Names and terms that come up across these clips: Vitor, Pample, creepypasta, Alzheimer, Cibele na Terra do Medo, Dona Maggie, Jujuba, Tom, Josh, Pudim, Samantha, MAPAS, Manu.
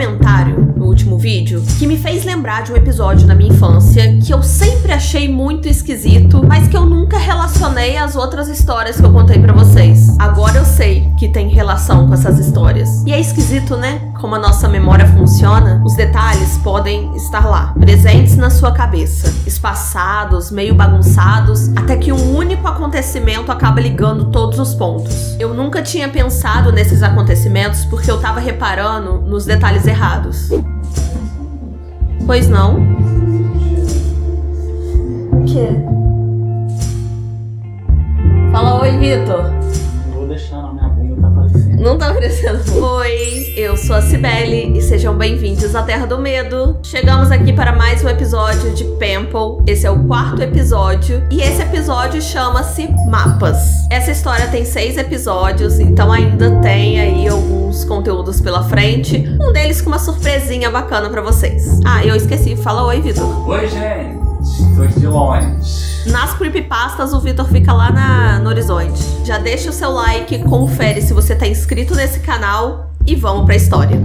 comentário no último vídeo que me fez lembrar de um episódio na minha infância que eu sempre achei muito esquisito, mas que eu nunca relacionei às outras histórias que eu contei pra vocês. Agora eu sei que tem relação com essas histórias. E é esquisito, né? Como a nossa memória funciona, os detalhes podem estar lá, presentes na sua cabeça, espaçados, meio bagunçados, até que um único acontecimento acaba ligando todos os pontos. Eu nunca tinha pensado nesses acontecimentos porque eu tava reparando nos detalhes errados. Pois não? O quê? Fala oi, Vitor. Vou deixar na minha bunda, tá aparecendo. Não tá aparecendo. Oi, eu sou a Cibele e sejam bem-vindos à Terra do Medo. Chegamos aqui para mais um episódio de Pample. Esse é o quarto episódio e esse episódio chama-se MAPAS. Essa história tem 6 episódios, então ainda tem aí alguns conteúdos pela frente. Um deles com uma surpresinha bacana pra vocês. Ah, eu esqueci. Fala oi, Vitor. Oi, gente. Tô de longe. Nas creepypastas o Vitor fica lá no horizonte. Já deixa o seu like, confere se você tá inscrito nesse canal e vamos pra história.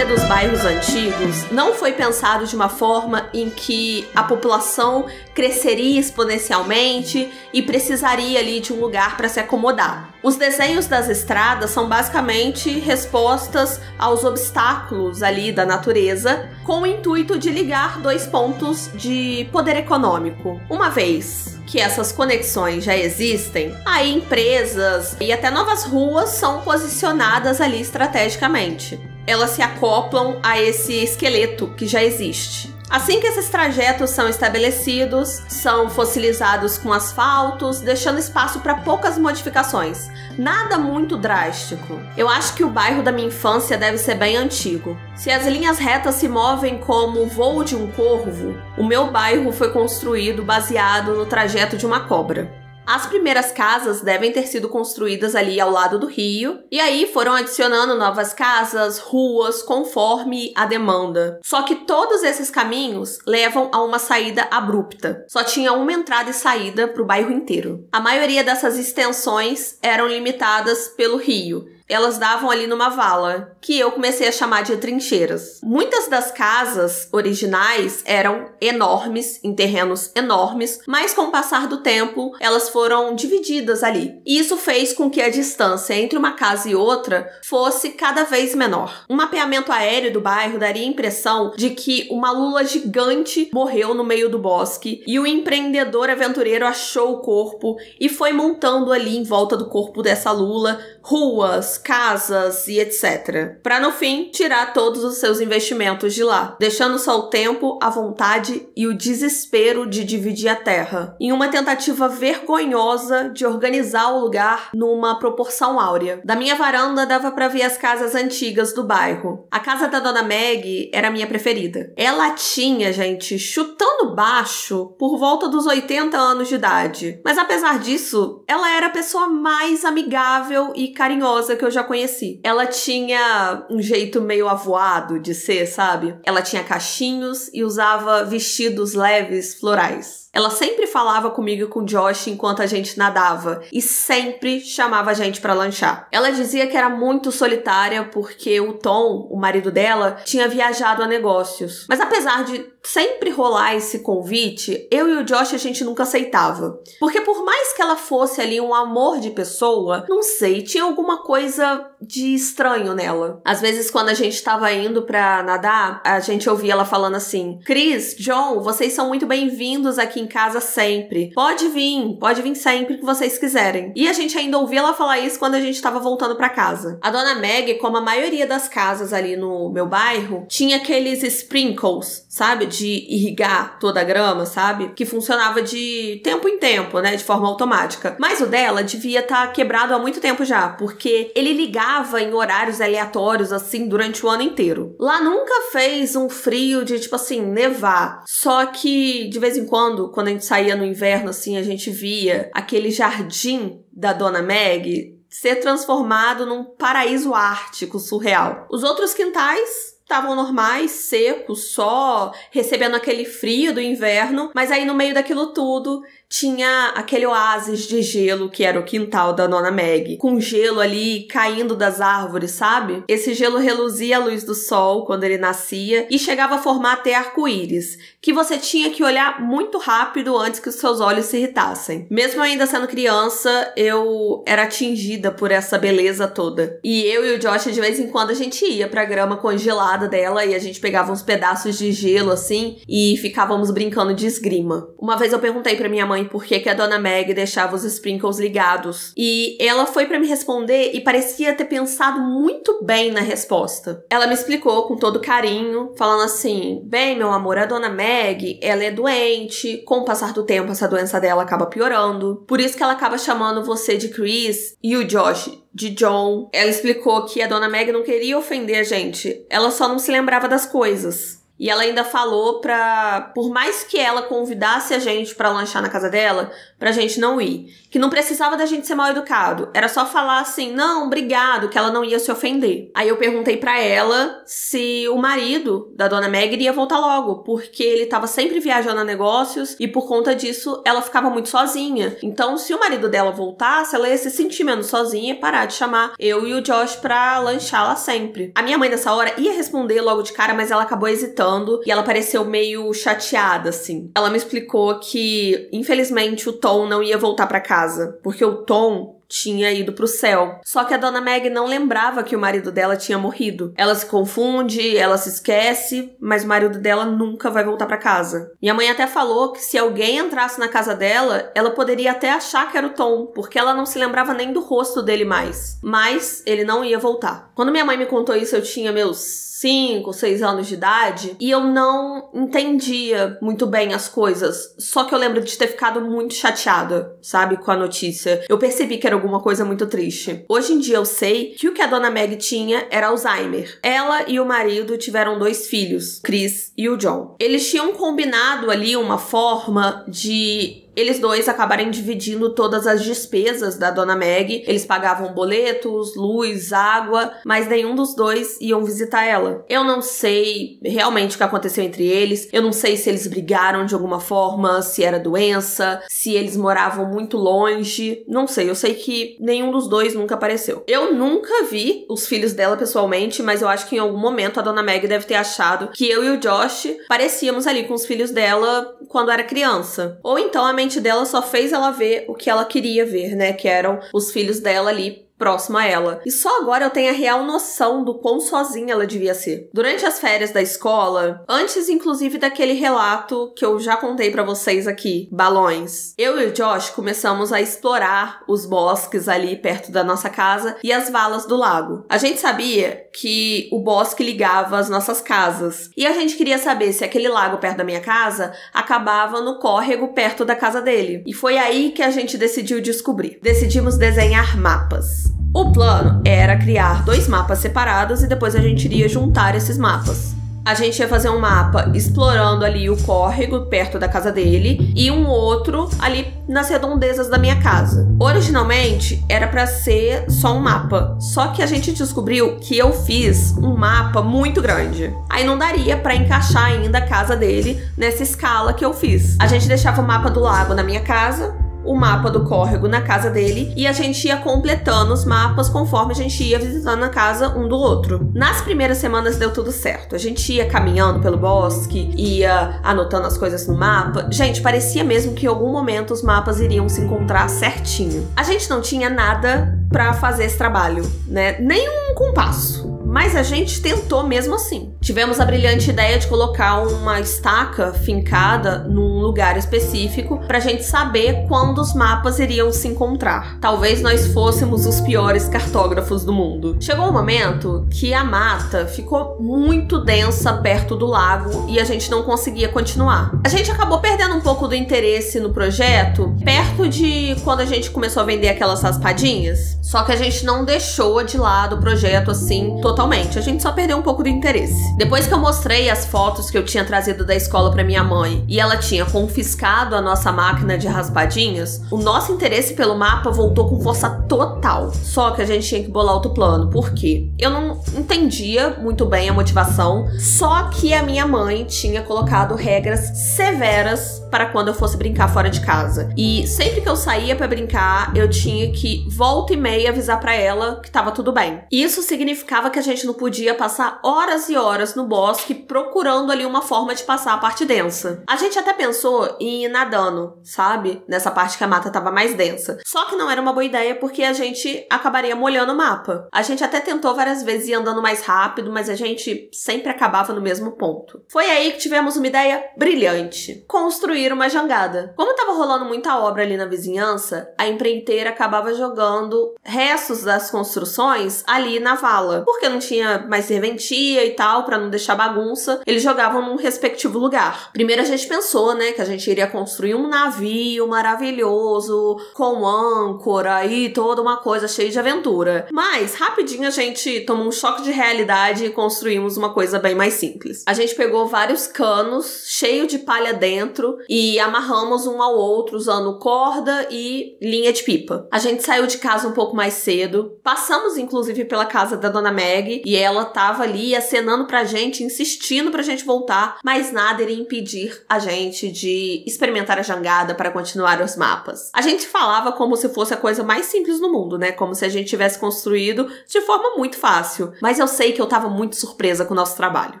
Dos bairros antigos não foi pensado de uma forma em que a população cresceria exponencialmente e precisaria ali de um lugar para se acomodar. Os desenhos das estradas são basicamente respostas aos obstáculos ali da natureza, com o intuito de ligar dois pontos de poder econômico. Uma vez que essas conexões já existem, aí empresas e até novas ruas são posicionadas ali estrategicamente. Elas se acoplam a esse esqueleto que já existe. Assim que esses trajetos são estabelecidos, são fossilizados com asfaltos, deixando espaço para poucas modificações. Nada muito drástico. Eu acho que o bairro da minha infância deve ser bem antigo. Se as linhas retas se movem como o voo de um corvo, o meu bairro foi construído baseado no trajeto de uma cobra. As primeiras casas devem ter sido construídas ali ao lado do rio, e aí foram adicionando novas casas, ruas, conforme a demanda. Só que todos esses caminhos levam a uma saída abrupta. Só tinha uma entrada e saída para o bairro inteiro. A maioria dessas extensões eram limitadas pelo rio. Elas davam ali numa vala, que eu comecei a chamar de trincheiras. Muitas das casas originais eram enormes, em terrenos enormes, mas com o passar do tempo, elas foram divididas ali. E isso fez com que a distância entre uma casa e outra fosse cada vez menor. Um mapeamento aéreo do bairro daria a impressão de que uma lula gigante morreu no meio do bosque e o empreendedor aventureiro achou o corpo e foi montando ali em volta do corpo dessa lula ruas, casas e etc. Para no fim tirar todos os seus investimentos de lá, deixando só o tempo, a vontade e o desespero de dividir a terra, em uma tentativa vergonhosa de organizar o lugar numa proporção áurea. Da minha varanda dava para ver as casas antigas do bairro. A casa da Dona Maggie era a minha preferida. Ela tinha, gente, chutando baixo, por volta dos 80 anos de idade. Mas apesar disso, ela era a pessoa mais amigável e carinhosa que eu já conheci. Ela tinha um jeito meio avoado de ser, sabe? Ela tinha cachinhos e usava vestidos leves florais. Ela sempre falava comigo e com o Josh enquanto a gente nadava e sempre chamava a gente pra lanchar. Ela dizia que era muito solitária porque o Tom, o marido dela, tinha viajado a negócios. Mas apesar de sempre rolar esse convite, eu e o Josh a gente nunca aceitava. Porque por mais que ela fosse ali um amor de pessoa, não sei, tinha alguma coisa de estranho nela. Às vezes quando a gente tava indo pra nadar, a gente ouvia ela falando assim: "Chris, John, vocês são muito bem-vindos aqui em casa sempre. Pode vir sempre que vocês quiserem." E a gente ainda ouvia ela falar isso quando a gente tava voltando pra casa. A Dona Maggie, como a maioria das casas ali no meu bairro, tinha aqueles sprinkles, sabe? De irrigar toda a grama, sabe? Que funcionava de tempo em tempo, né? De forma automática. Mas o dela devia estar quebrado há muito tempo já, porque ele ligava em horários aleatórios, assim, durante o ano inteiro. Lá nunca fez um frio de, tipo assim, nevar. Só que, de vez em quando, quando a gente saía no inverno, assim, a gente via aquele jardim da Dona Maggie ser transformado num paraíso ártico surreal. Os outros quintais estavam normais, secos, só recebendo aquele frio do inverno, mas aí no meio daquilo tudo tinha aquele oásis de gelo que era o quintal da Dona Maggie, com gelo ali caindo das árvores, sabe? Esse gelo reluzia à luz do sol quando ele nascia e chegava a formar até arco-íris, que você tinha que olhar muito rápido antes que os seus olhos se irritassem. Mesmo ainda sendo criança, eu era atingida por essa beleza toda. E eu e o Josh, de vez em quando, a gente ia pra grama congelada dela e a gente pegava uns pedaços de gelo assim e ficávamos brincando de esgrima. Uma vez eu perguntei pra minha mãe por que a Dona Maggie deixava os sprinkles ligados e ela foi pra me responder e parecia ter pensado muito bem na resposta. Ela me explicou com todo carinho, falando assim: bem, meu amor, a Dona Maggie, ela é doente, com o passar do tempo essa doença dela acaba piorando, por isso que ela acaba chamando você de Chris e o Josh de John. Ela explicou que a Dona Maggie não queria ofender a gente, ela só não se lembrava das coisas. E ela ainda falou pra... por mais que ela convidasse a gente pra lanchar na casa dela, pra gente não ir. Que não precisava da gente ser mal educado. Era só falar assim, não, obrigado, que ela não ia se ofender. Aí eu perguntei pra ela se o marido da Dona Maggie iria voltar logo, porque ele tava sempre viajando a negócios e por conta disso ela ficava muito sozinha. Então se o marido dela voltasse, ela ia se sentir menos sozinha e parar de chamar eu e o Josh pra lanchar lá sempre. A minha mãe nessa hora ia responder logo de cara, mas ela acabou hesitando. E ela pareceu meio chateada, assim. Ela me explicou que, infelizmente, o Tom não ia voltar pra casa. Porque o Tom tinha ido pro céu. Só que a Dona Maggie não lembrava que o marido dela tinha morrido. Ela se confunde, ela se esquece, mas o marido dela nunca vai voltar pra casa. Minha mãe até falou que se alguém entrasse na casa dela, ela poderia até achar que era o Tom, porque ela não se lembrava nem do rosto dele mais. Mas ele não ia voltar. Quando minha mãe me contou isso, eu tinha meus 5, 6 anos de idade, e eu não entendia muito bem as coisas, só que eu lembro de ter ficado muito chateada, sabe, com a notícia. Eu percebi que era alguma coisa muito triste. Hoje em dia eu sei que o que a Dona Maggie tinha era Alzheimer. Ela e o marido tiveram 2 filhos, Chris e o John. Eles tinham combinado ali uma forma de eles dois acabarem dividindo todas as despesas da Dona Maggie. Eles pagavam boletos, luz, água, mas nenhum dos dois iam visitar ela. Eu não sei realmente o que aconteceu entre eles. Eu não sei se eles brigaram de alguma forma, se era doença, se eles moravam muito longe. Não sei, eu sei que nenhum dos dois nunca apareceu. Eu nunca vi os filhos dela pessoalmente, mas eu acho que em algum momento a Dona Maggie deve ter achado que eu e o Josh parecíamos ali com os filhos dela quando era criança. Ou então a mente dela só fez ela ver o que ela queria ver, né? Que eram os filhos dela ali próximo a ela. E só agora eu tenho a real noção do quão sozinha ela devia ser. Durante as férias da escola, antes inclusive daquele relato que eu já contei pra vocês aqui, balões, eu e o Josh começamos a explorar os bosques ali perto da nossa casa e as valas do lago. A gente sabia que o bosque ligava as nossas casas e a gente queria saber se aquele lago perto da minha casa acabava no córrego perto da casa dele. E foi aí que a gente decidiu descobrir. Decidimos desenhar mapas. O plano era criar 2 mapas separados e depois a gente iria juntar esses mapas. A gente ia fazer um mapa explorando ali o córrego perto da casa dele e um outro ali nas redondezas da minha casa. Originalmente era pra ser só um mapa, só que a gente descobriu que eu fiz um mapa muito grande. Aí não daria pra encaixar ainda a casa dele nessa escala que eu fiz. A gente deixava o mapa do lago na minha casa, o mapa do córrego na casa dele e a gente ia completando os mapas conforme a gente ia visitando a casa um do outro. Nas primeiras semanas deu tudo certo. A gente ia caminhando pelo bosque, ia anotando as coisas no mapa. Gente, parecia mesmo que em algum momento os mapas iriam se encontrar certinho. A gente não tinha nada pra fazer esse trabalho, né? Nem um compasso. Mas a gente tentou mesmo assim. Tivemos a brilhante ideia de colocar uma estaca fincada num lugar específico pra gente saber quando os mapas iriam se encontrar. Talvez nós fôssemos os piores cartógrafos do mundo. Chegou um momento que a mata ficou muito densa perto do lago e a gente não conseguia continuar. A gente acabou perdendo um pouco do interesse no projeto perto de quando a gente começou a vender aquelas raspadinhas. Só que a gente não deixou de lado o projeto assim totalmente. realmente, a gente só perdeu um pouco do interesse. Depois que eu mostrei as fotos que eu tinha trazido da escola pra minha mãe e ela tinha confiscado a nossa máquina de raspadinhas, o nosso interesse pelo mapa voltou com força total. Só que a gente tinha que bolar outro plano. Por quê? Eu não entendia muito bem a motivação, só que a minha mãe tinha colocado regras severas para quando eu fosse brincar fora de casa. E sempre que eu saía pra brincar, eu tinha que volta e meia avisar pra ela que tava tudo bem. Isso significava que a gente não podia passar horas e horas no bosque procurando ali uma forma de passar a parte densa. A gente até pensou em ir nadando, sabe? Nessa parte que a mata tava mais densa. Só que não era uma boa ideia porque a gente acabaria molhando o mapa. A gente até tentou várias vezes ir andando mais rápido, mas a gente sempre acabava no mesmo ponto. Foi aí que tivemos uma ideia brilhante. Construir uma jangada. Como tava rolando muita obra ali na vizinhança, a empreiteira acabava jogando restos das construções ali na vala. Porque não tinha mais serventia e tal, pra não deixar bagunça, eles jogavam num respectivo lugar. Primeiro a gente pensou, né, que a gente iria construir um navio maravilhoso, com âncora e toda uma coisa cheia de aventura. Mas, rapidinho a gente tomou um choque de realidade e construímos uma coisa bem mais simples. A gente pegou vários canos, cheio de palha dentro, e amarramos um ao outro usando corda e linha de pipa. A gente saiu de casa um pouco mais cedo, passamos inclusive pela casa da Dona Maggie, e ela tava ali acenando pra gente, insistindo pra gente voltar, mas nada iria impedir a gente de experimentar a jangada para continuar os mapas. A gente falava como se fosse a coisa mais simples do mundo, né? Como se a gente tivesse construído de forma muito fácil. Mas eu sei que eu tava muito surpresa com o nosso trabalho.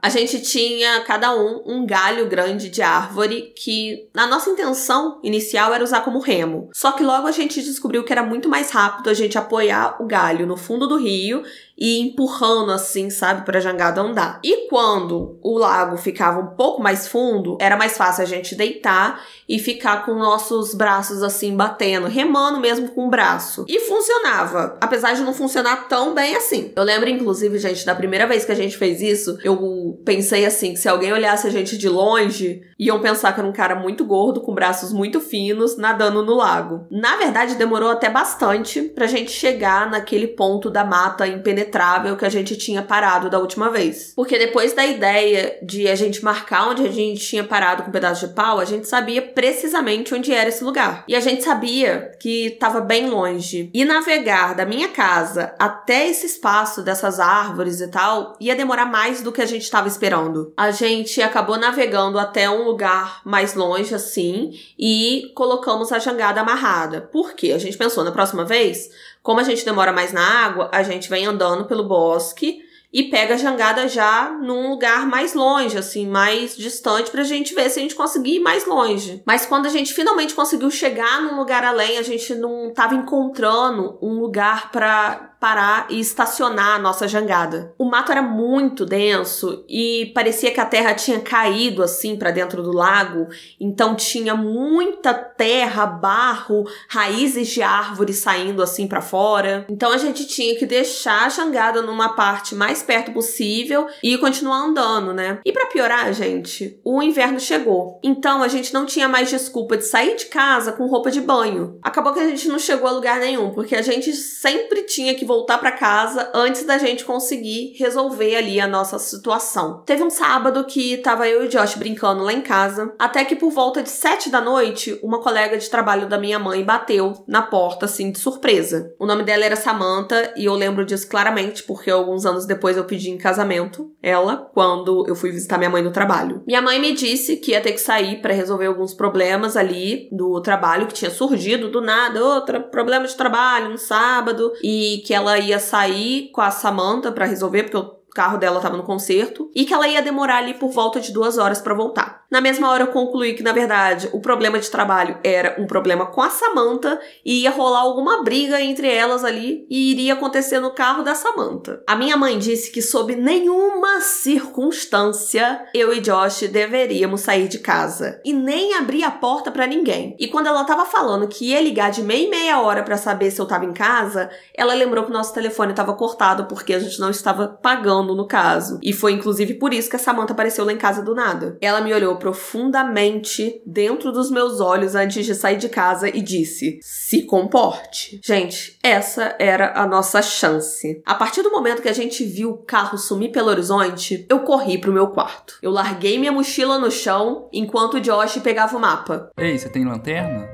A gente tinha, cada um galho grande de árvore que, na nossa intenção inicial, era usar como remo. Só que logo a gente descobriu que era muito mais rápido a gente apoiar o galho no fundo do rio e empurrando assim, sabe, pra jangada andar. E quando o lago ficava um pouco mais fundo, era mais fácil a gente deitar e ficar com nossos braços assim batendo, remando mesmo com o braço. E funcionava, apesar de não funcionar tão bem assim. Eu lembro, inclusive, gente, da primeira vez que a gente fez isso, eu pensei assim, que se alguém olhasse a gente de longe, iam pensar que era um cara muito gordo, com braços muito finos, nadando no lago. Na verdade, demorou até bastante pra gente chegar naquele ponto da mata impenetrável que a gente tinha parado da última vez. Porque depois da ideia de a gente marcar onde a gente tinha parado com um pedaço de pau, a gente sabia precisamente onde era esse lugar. E a gente sabia que estava bem longe. E navegar da minha casa até esse espaço dessas árvores e tal, ia demorar mais do que a gente estava esperando. A gente acabou navegando até um lugar mais longe, assim, e colocamos a jangada amarrada. Por quê? A gente pensou, na próxima vez, como a gente demora mais na água, a gente vem andando pelo bosque e pega a jangada já num lugar mais longe, assim, mais distante, pra gente ver se a gente conseguir ir mais longe. Mas quando a gente finalmente conseguiu chegar num lugar além, a gente não tava encontrando um lugar pra parar e estacionar a nossa jangada. O mato era muito denso e parecia que a terra tinha caído assim pra dentro do lago, então tinha muita terra, barro, raízes de árvores saindo assim pra fora. Então a gente tinha que deixar a jangada numa parte mais perto possível e continuar andando, né? E pra piorar, gente, o inverno chegou. Então a gente não tinha mais desculpa de sair de casa com roupa de banho. Acabou que a gente não chegou a lugar nenhum, porque a gente sempre tinha que voltar pra casa antes da gente conseguir resolver ali a nossa situação. Teve um sábado que tava eu e o Josh brincando lá em casa, até que por volta de 7 da noite, uma colega de trabalho da minha mãe bateu na porta, assim, de surpresa. O nome dela era Samantha, e eu lembro disso claramente, porque alguns anos depois eu pedi em casamento ela, quando eu fui visitar minha mãe no trabalho. Minha mãe me disse que ia ter que sair pra resolver alguns problemas ali do trabalho, que tinha surgido do nada, outro problema de trabalho no sábado, e que ela ia sair com a Samantha pra resolver, porque o carro dela tava no conserto, e que ela ia demorar ali por volta de 2 horas pra voltar. Na mesma hora eu concluí que, na verdade, o problema de trabalho era um problema com a Samantha e ia rolar alguma briga entre elas ali e iria acontecer no carro da Samantha. A minha mãe disse que sob nenhuma circunstância eu e Josh deveríamos sair de casa e nem abrir a porta pra ninguém. E quando ela tava falando que ia ligar de meia em meia hora pra saber se eu tava em casa, ela lembrou que o nosso telefone tava cortado porque a gente não estava pagando no caso. E foi inclusive por isso que a Samantha apareceu lá em casa do nada. Ela me olhou olhou profundamente dentro dos meus olhos antes de sair de casa e disse: se comporte. Gente, essa era a nossa chance. A partir do momento que a gente viu o carro sumir pelo horizonte, eu corri pro meu quarto. Eu larguei minha mochila no chão enquanto o Josh pegava o mapa. Ei, você tem lanterna?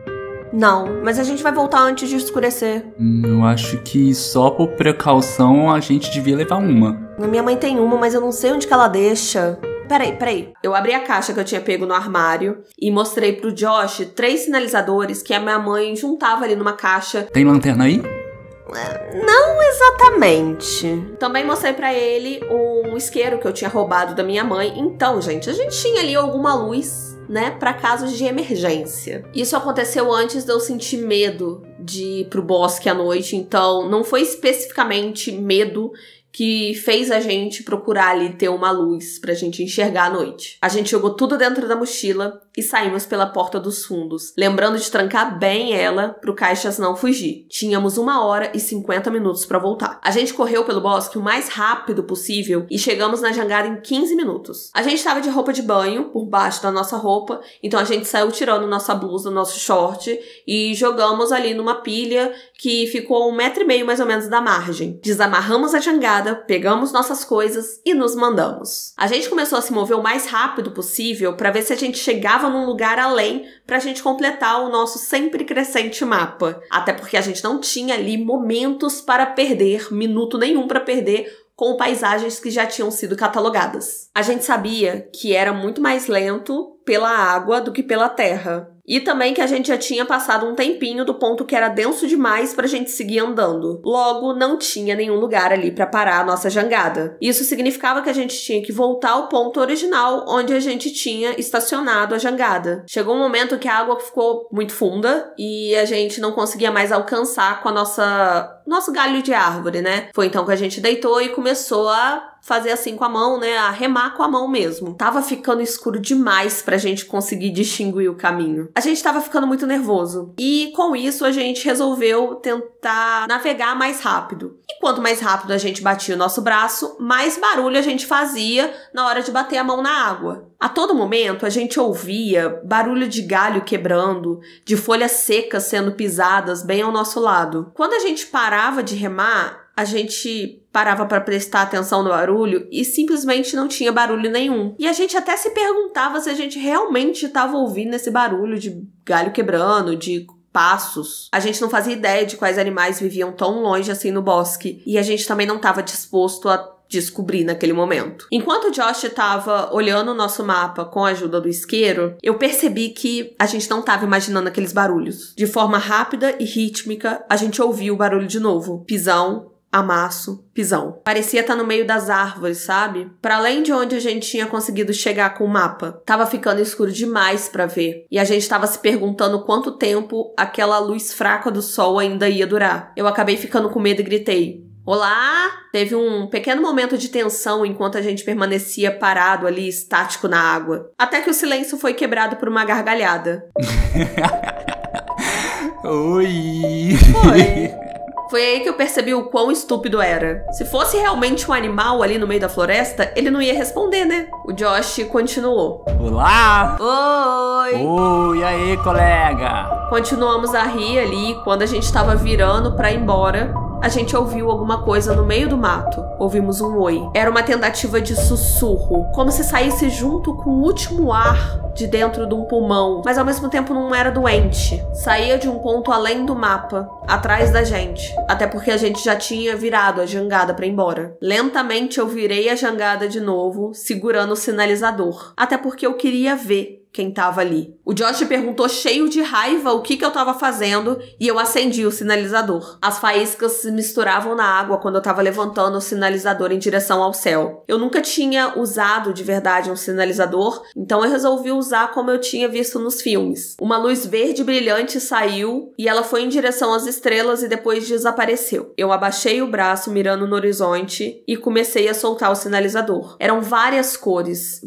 Não, mas a gente vai voltar antes de escurecer. Eu acho que só por precaução a gente devia levar uma. Minha mãe tem uma, mas eu não sei onde que ela deixa. Peraí. Eu abri a caixa que eu tinha pego no armário e mostrei pro Josh 3 sinalizadores que a minha mãe juntava ali numa caixa. Tem lanterna aí? Não exatamente. Também mostrei pra ele um isqueiro que eu tinha roubado da minha mãe. Então, gente, a gente tinha ali alguma luz, né, pra casos de emergência. Isso aconteceu antes de eu sentir medo de ir pro bosque à noite. Então, não foi especificamente medo que fez a gente procurar ali ter uma luz pra gente enxergar à noite. A gente jogou tudo dentro da mochila e saímos pela porta dos fundos, lembrando de trancar bem ela pro caixas não fugir. Tínhamos 1h50 pra voltar. A gente correu pelo bosque o mais rápido possível e chegamos na jangada em 15 minutos. A gente tava de roupa de banho, por baixo da nossa roupa, então a gente saiu tirando nossa blusa, nosso short e jogamos ali numa pilha que ficou 1,5 metro mais ou menos da margem. Desamarramos a jangada, pegamos nossas coisas e nos mandamos. A gente começou a se mover o mais rápido possível pra ver se a gente chegava num lugar além pra gente completar o nosso sempre crescente mapa. Até porque a gente não tinha ali momentos para perder, minuto nenhum pra perder com paisagens que já tinham sido catalogadas. A gente sabia que era muito mais lento pela água do que pela terra. E também que a gente já tinha passado um tempinho do ponto que era denso demais pra gente seguir andando. Logo, não tinha nenhum lugar ali pra parar a nossa jangada. Isso significava que a gente tinha que voltar ao ponto original onde a gente tinha estacionado a jangada. Chegou um momento que a água ficou muito funda e a gente não conseguia mais alcançar com a nosso galho de árvore, né? Foi então que a gente deitou e começou a fazer assim com a mão, né? A remar com a mão mesmo. Tava ficando escuro demais pra gente conseguir distinguir o caminho. A gente tava ficando muito nervoso. E com isso a gente resolveu tentar navegar mais rápido. E quanto mais rápido a gente batia o nosso braço, mais barulho a gente fazia na hora de bater a mão na água. A todo momento a gente ouvia barulho de galho quebrando, de folhas secas sendo pisadas bem ao nosso lado. Quando a gente parava de remar, a gente parava pra prestar atenção no barulho e simplesmente não tinha barulho nenhum. E a gente até se perguntava se a gente realmente estava ouvindo esse barulho de galho quebrando, de passos. A gente não fazia ideia de quais animais viviam tão longe assim no bosque. E a gente também não estava disposto a descobrir naquele momento. Enquanto o Josh estava olhando o nosso mapa com a ajuda do isqueiro, eu percebi que a gente não estava imaginando aqueles barulhos. De forma rápida e rítmica, a gente ouvia o barulho de novo. Pisão, amasso, pisão. Parecia estar no meio das árvores, sabe? Para além de onde a gente tinha conseguido chegar com o mapa. Tava ficando escuro demais para ver. E a gente tava se perguntando quanto tempo aquela luz fraca do sol ainda ia durar. Eu acabei ficando com medo e gritei: olá! Teve um pequeno momento de tensão enquanto a gente permanecia parado ali, estático na água. Até que o silêncio foi quebrado por uma gargalhada. Oi! Oi! Foi aí que eu percebi o quão estúpido era. Se fosse realmente um animal ali no meio da floresta, ele não ia responder, né? O Josh continuou: olá! Oi! Oi, aí, colega! Continuamos a rir ali. Quando a gente tava virando pra ir embora, a gente ouviu alguma coisa no meio do mato. Ouvimos um oi. Era uma tentativa de sussurro, como se saísse junto com o último ar de dentro de um pulmão, mas ao mesmo tempo não era doente. Saía de um ponto além do mapa, atrás da gente, até porque a gente já tinha virado a jangada pra ir embora. Lentamente eu virei a jangada de novo, segurando o sinalizador, até porque eu queria ver quem tava ali. O Josh perguntou cheio de raiva o que eu tava fazendo e eu acendi o sinalizador. As faíscas se misturavam na água quando eu tava levantando o sinalizador em direção ao céu. Eu nunca tinha usado de verdade um sinalizador, então eu resolvi usar como eu tinha visto nos filmes. Uma luz verde brilhante saiu e ela foi em direção às estrelas e depois desapareceu. Eu abaixei o braço mirando no horizonte e comecei a soltar o sinalizador. Eram várias cores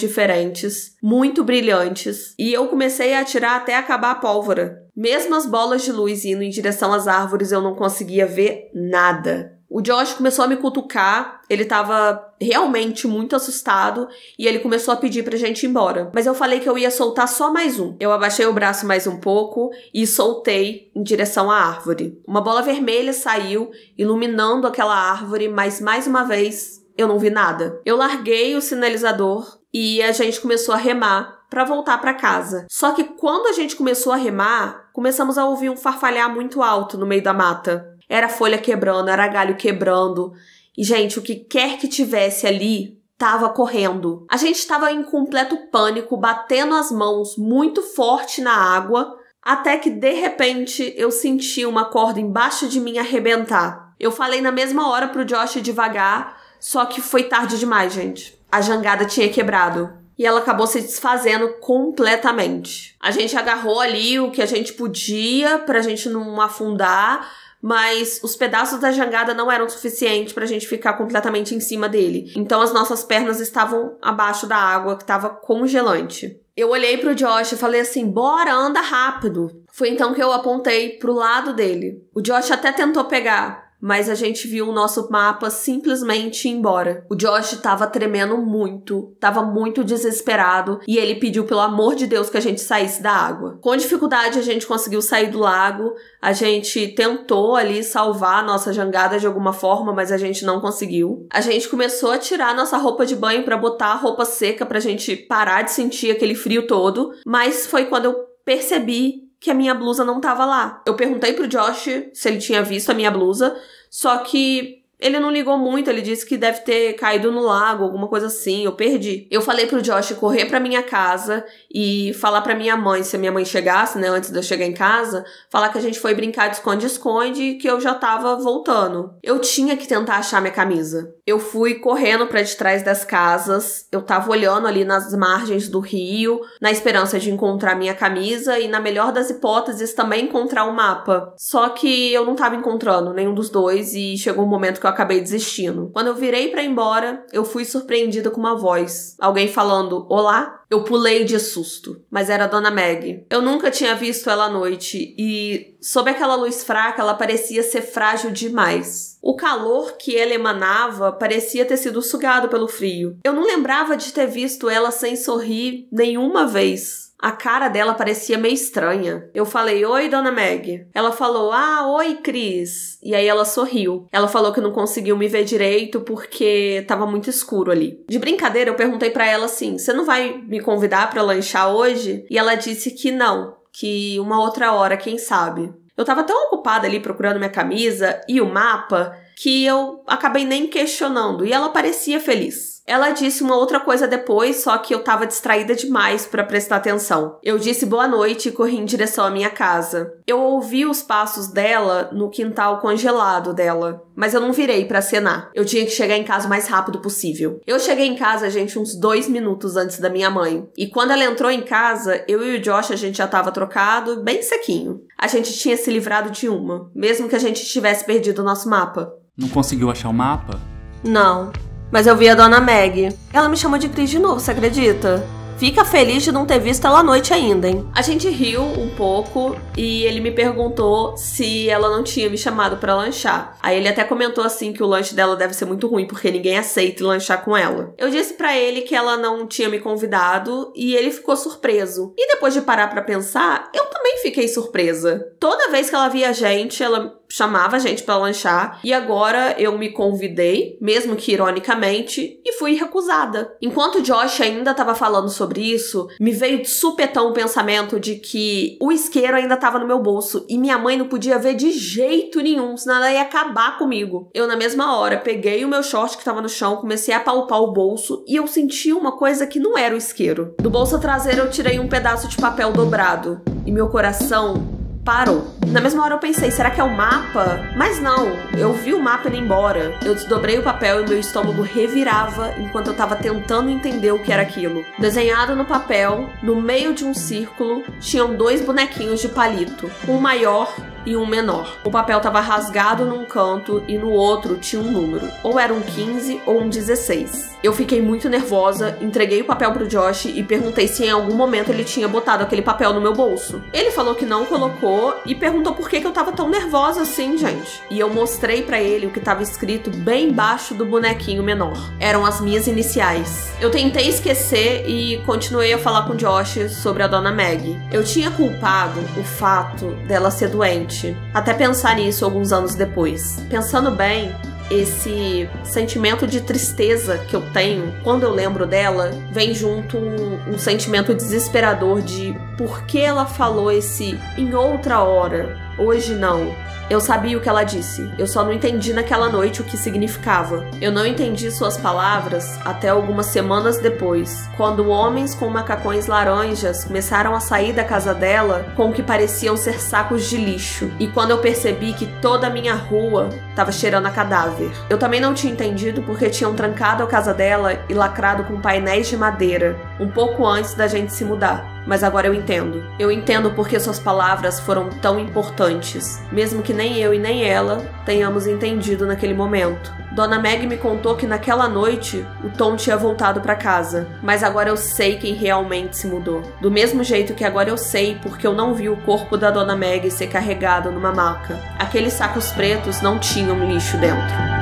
diferentes, muito brilhantes, e eu comecei a atirar até acabar a pólvora. Mesmo as bolas de luz indo em direção às árvores, eu não conseguia ver nada. O Josh começou a me cutucar, ele tava realmente muito assustado e ele começou a pedir pra gente ir embora. Mas eu falei que eu ia soltar só mais um. Eu abaixei o braço mais um pouco e soltei em direção à árvore. Uma bola vermelha saiu, iluminando aquela árvore, mas mais uma vez eu não vi nada. Eu larguei o sinalizador e a gente começou a remar pra voltar pra casa. Só que quando a gente começou a remar, começamos a ouvir um farfalhar muito alto no meio da mata. Era folha quebrando, era galho quebrando. E, gente, o que quer que tivesse ali tava correndo. A gente tava em completo pânico, batendo as mãos muito forte na água, até que, de repente, eu senti uma corda embaixo de mim arrebentar. Eu falei na mesma hora pro Josh ir devagar, só que foi tarde demais, gente. A jangada tinha quebrado. E ela acabou se desfazendo completamente. A gente agarrou ali o que a gente podia pra gente não afundar, mas os pedaços da jangada não eram suficientes pra gente ficar completamente em cima dele. Então as nossas pernas estavam abaixo da água, que tava congelante. Eu olhei pro Josh e falei assim, bora, anda rápido. Foi então que eu apontei pro lado dele. O Josh até tentou pegar, mas a gente viu o nosso mapa simplesmente ir embora. O Josh tava tremendo muito, tava muito desesperado, e ele pediu pelo amor de Deus que a gente saísse da água. Com dificuldade a gente conseguiu sair do lago, a gente tentou ali salvar a nossa jangada de alguma forma, mas a gente não conseguiu. A gente começou a tirar nossa roupa de banho pra botar a roupa seca pra gente parar de sentir aquele frio todo, mas foi quando eu percebi que a minha blusa não tava lá. Eu perguntei pro Josh se ele tinha visto a minha blusa, só que ele não ligou muito, ele disse que deve ter caído no lago, alguma coisa assim, eu perdi. Eu falei pro Josh correr pra minha casa e falar pra minha mãe, se a minha mãe chegasse, né, antes de eu chegar em casa, falar que a gente foi brincar de esconde-esconde e que eu já tava voltando. Eu tinha que tentar achar minha camisa. Eu fui correndo pra detrás das casas, eu tava olhando ali nas margens do rio, na esperança de encontrar minha camisa e, na melhor das hipóteses, também encontrar um mapa. Só que eu não tava encontrando nenhum dos dois e chegou um momento que eu acabei desistindo. Quando eu virei pra ir embora, eu fui surpreendida com uma voz. Alguém falando, olá? Eu pulei de susto, mas era a Dona Maggie. Eu nunca tinha visto ela à noite e, sob aquela luz fraca, ela parecia ser frágil demais. O calor que ela emanava parecia ter sido sugado pelo frio. Eu não lembrava de ter visto ela sem sorrir nenhuma vez. A cara dela parecia meio estranha. Eu falei, oi, Dona Maggie. Ela falou, ah, oi, Cris. E aí ela sorriu. Ela falou que não conseguiu me ver direito porque tava muito escuro ali. De brincadeira, eu perguntei pra ela assim, você não vai me convidar pra lanchar hoje? E ela disse que não, que uma outra hora, quem sabe. Eu tava tão ocupada ali procurando minha camisa e o mapa que eu acabei nem questionando, e ela parecia feliz. Ela disse uma outra coisa depois, só que eu tava distraída demais pra prestar atenção. Eu disse boa noite e corri em direção à minha casa. Eu ouvi os passos dela no quintal congelado dela, mas eu não virei pra acenar. Eu tinha que chegar em casa o mais rápido possível. Eu cheguei em casa, gente, uns 2 minutos antes da minha mãe. E quando ela entrou em casa, eu e o Josh, a gente já tava trocado, bem sequinho. A gente tinha se livrado de uma, mesmo que a gente tivesse perdido o nosso mapa. Não conseguiu achar o mapa? Não, mas eu vi a Dona Maggie. Ela me chamou de Cris de novo, você acredita? Fica feliz de não ter visto ela à noite ainda, hein? A gente riu um pouco e ele me perguntou se ela não tinha me chamado pra lanchar. Aí ele até comentou assim que o lanche dela deve ser muito ruim porque ninguém aceita lanchar com ela. Eu disse pra ele que ela não tinha me convidado e ele ficou surpreso. E depois de parar pra pensar, eu também fiquei surpresa. Toda vez que ela via a gente, ela chamava a gente pra lanchar, e agora eu me convidei, mesmo que ironicamente, e fui recusada. Enquanto o Josh ainda tava falando sobre isso, me veio de supetão o pensamento de que o isqueiro ainda tava no meu bolso e minha mãe não podia ver de jeito nenhum, senão ela ia acabar comigo. Eu, na mesma hora, peguei o meu short que tava no chão, comecei a palpar o bolso e eu senti uma coisa que não era o isqueiro. Do bolso traseiro eu tirei um pedaço de papel dobrado e meu coração parou. Na mesma hora eu pensei, será que é o mapa? Mas não, eu vi o mapa indo embora. Eu desdobrei o papel e meu estômago revirava enquanto eu tava tentando entender o que era aquilo. Desenhado no papel, no meio de um círculo, tinham 2 bonequinhos de palito. O maior e um menor. O papel estava rasgado num canto e no outro tinha um número. Ou era um 15 ou um 16. Eu fiquei muito nervosa, entreguei o papel pro Josh e perguntei se em algum momento ele tinha botado aquele papel no meu bolso. Ele falou que não colocou e perguntou por que eu tava tão nervosa assim, gente. E eu mostrei pra ele o que tava escrito bem embaixo do bonequinho menor. Eram as minhas iniciais. Eu tentei esquecer e continuei a falar com o Josh sobre a Dona Maggie. Eu tinha culpado o fato dela ser doente. Até pensar nisso alguns anos depois. Pensando bem, esse sentimento de tristeza que eu tenho quando eu lembro dela vem junto um sentimento desesperador de por que ela falou esse "em outra hora, hoje não". Eu sabia o que ela disse, eu só não entendi naquela noite o que significava. Eu não entendi suas palavras até algumas semanas depois, quando homens com macacões laranjas começaram a sair da casa dela com o que pareciam ser sacos de lixo, e quando eu percebi que toda a minha rua estava cheirando a cadáver. Eu também não tinha entendido porque tinham trancado a casa dela e lacrado com painéis de madeira, um pouco antes da gente se mudar. Mas agora eu entendo. Eu entendo porque suas palavras foram tão importantes, mesmo que nem eu e nem ela tenhamos entendido naquele momento. Dona Maggie me contou que naquela noite o Tom tinha voltado para casa, mas agora eu sei quem realmente se mudou. Do mesmo jeito que agora eu sei porque eu não vi o corpo da Dona Maggie ser carregado numa maca. Aqueles sacos pretos não tinham lixo dentro.